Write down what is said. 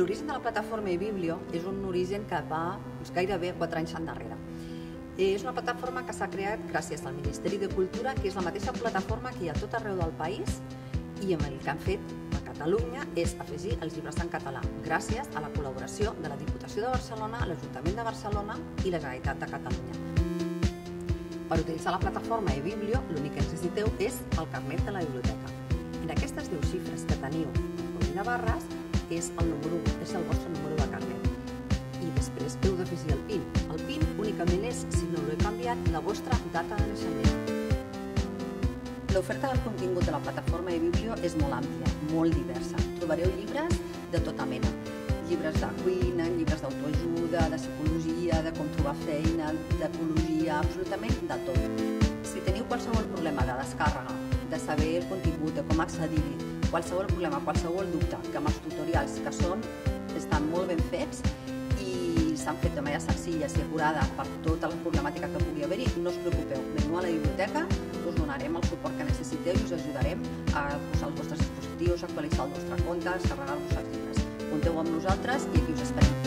L'origen de la plataforma eBiblio és un origen que va gairebé 4 anys endarrere. És una plataforma que s'ha creat gràcies al Ministeri de Cultura, que és la mateixa plataforma que hi ha tot arreu del país, i el que han fet a Catalunya és afegir els llibres en català, gràcies a la col·laboració de la Diputació de Barcelona, l'Ajuntament de Barcelona i la Generalitat de Catalunya. Per utilitzar la plataforma eBiblio, l'únic que necessiteu és el carnet de la biblioteca. En aquestes 10 xifres que teniu de barres és el vostre número de carnet. I després heu d'afegir el PIN. El PIN únicament és, si no l'he canviat, la vostra data de naixement. L'oferta del contingut de la plataforma eBiblio és molt àmplia, molt diversa. Trobareu llibres de tota mena. Llibres de cuina, llibres d'autoajuda, de psicologia, de com trobar feina, d'ecologia, absolutament de tot. Si teniu qualsevol problema de descàrrega, de saber el contingut, de com accedir-hi, qualsevol problema, qualsevol dubte, que amb els tutorials que estan molt ben fets i s'han fet de manera senzilla i acurada per tota la problemàtica que pugui haver-hi, no us preocupeu, veniu a la biblioteca, us donarem el suport que necessiteu i us ajudarem a posar els vostres dispositius, actualitzar el vostre compte, carregar-vos els llibres. Compteu amb nosaltres i aquí us esperem.